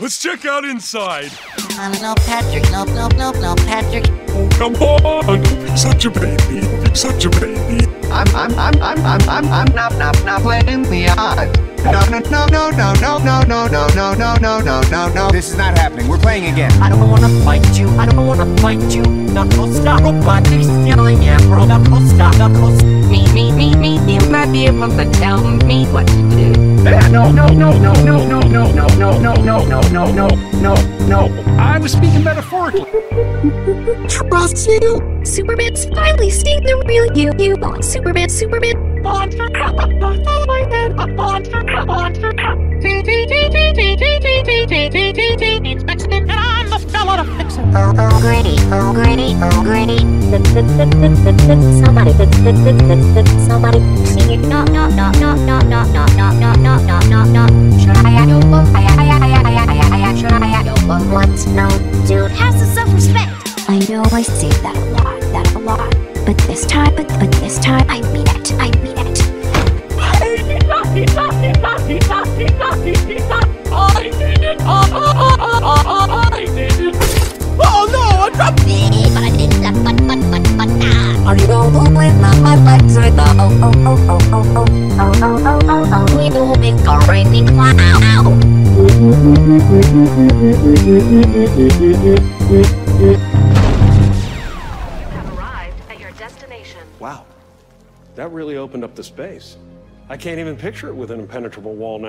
Let's check out inside. No, Patrick. Nope, nope, nope, no, Patrick. Oh, come on. Such a baby. Such a baby. I'm not playing the odds. No. This is not happening. We're playing again. I don't want to fight you. I don't want to fight you. Nakosta, nobody's stealing it, bro. Nakosta, Nakosta. Me. You might be able to tell me what to do. No. I was speaking metaphorically. Trust you. Superman's finally seen the real you. You want Superman. It's Mexican and I'm the fella to fix it. Oh, Granny. Somebody. No. Should I go once? No, dude. Have some self-respect. I know I say that a lot, But this time, I mean it. Oh no, I dropped it! Are you going with my legs right now? Oh, we don't make a rainy cloud. You have arrived at your destination. Wow, that really opened up the space. I can't even picture it with an impenetrable wall now.